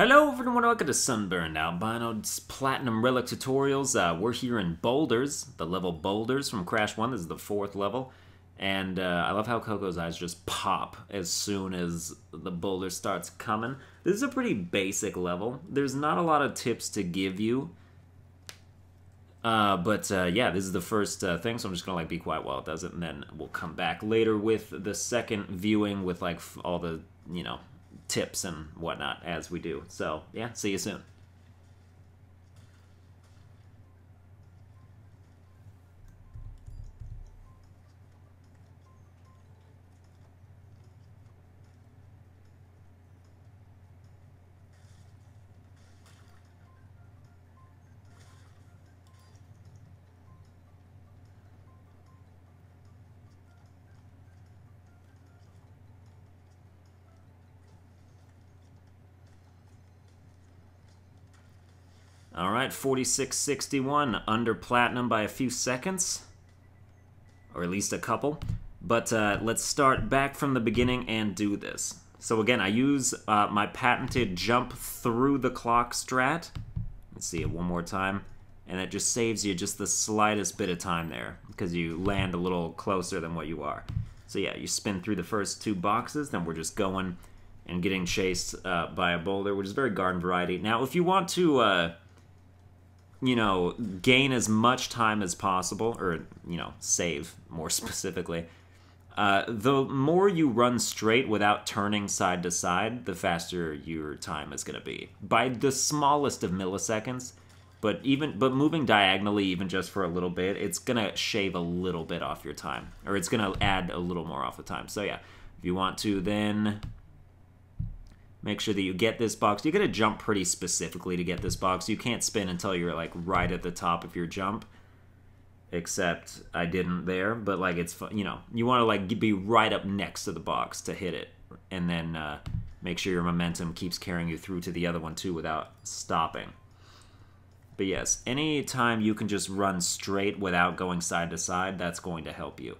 Hello everyone, welcome to Sunburned Albino's Platinum Relic Tutorials. We're here in Boulders, the level Boulders from Crash 1. This is the 4th level. And I love how Coco's eyes just pop as soon as the boulder starts coming. This is a pretty basic level. There's not a lot of tips to give you. Yeah, this is the first thing, so I'm just gonna be quiet while it does it, and then we'll come back later with the second viewing with all the, tips and whatnot as we do. So yeah, see you soon. All right, 46.61, under platinum by a few seconds, or at least a couple. But let's start back from the beginning and do this. So again, I use my patented jump through the clock strat. Let's see it one more time. And it just saves you just the slightest bit of time there, because you land a little closer than what you are. So yeah, you spin through the first two boxes, then we're just going and getting chased by a boulder, which is very garden variety. Now, if you want to... gain as much time as possible, or, save more specifically. The more you run straight without turning side to side, the faster your time is going to be. By the smallest of milliseconds, but moving diagonally even just for a little bit, it's going to shave a little bit off your time. Or it's going to add a little more off the time. So yeah, if you want to, then... make sure that you get this box. You gotta jump pretty specifically to get this box. You can't spin until you're right at the top of your jump. Except I didn't there, but it's fun, you want to be right up next to the box to hit it, and then make sure your momentum keeps carrying you through to the other one too without stopping. But yes, any time you can just run straight without going side to side, that's going to help you.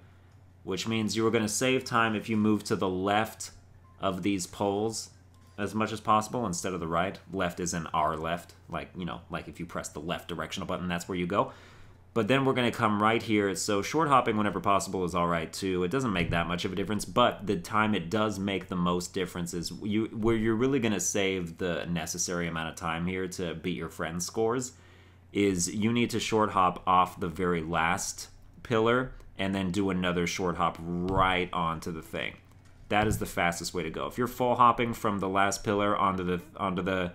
Which means you are going to save time if you move to the left of these poles as much as possible instead of the right. Left is in our left, like if you press the left directional button, that's where you go. But then we're gonna come right here, so short hopping whenever possible is all right too. It doesn't make that much of a difference, but the time it does make the most difference is where you're really gonna save the necessary amount of time here to beat your friend's scores, is you need to short hop off the very last pillar and then do another short hop right onto the thing. That is the fastest way to go. If you're full hopping from the last pillar onto the,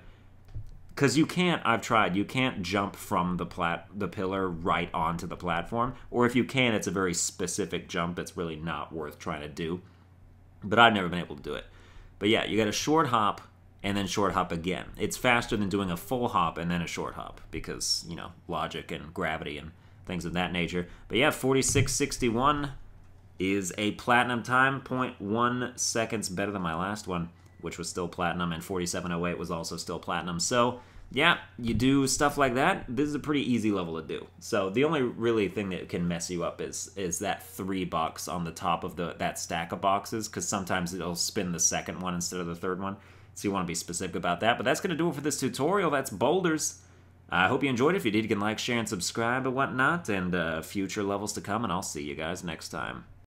because you can't. I've tried. You can't jump from the pillar right onto the platform. Or if you can, it's a very specific jump that's really not worth trying to do. But I've never been able to do it. But yeah, you got to short hop and then short hop again. It's faster than doing a full hop and then a short hop because logic and gravity and things of that nature. But yeah, 46.61. is a platinum time, 0.1 seconds better than my last one, which was still platinum, and 47.08 was also still platinum. So, yeah, you do stuff like that. This is a pretty easy level to do. So the only really thing that can mess you up is that 3 box on the top of that stack of boxes, because sometimes it'll spin the second one instead of the third one. So you want to be specific about that. But that's going to do it for this tutorial. That's Boulders. I hope you enjoyed it. If you did, you can like, share, and subscribe and whatnot, and future levels to come, and I'll see you guys next time.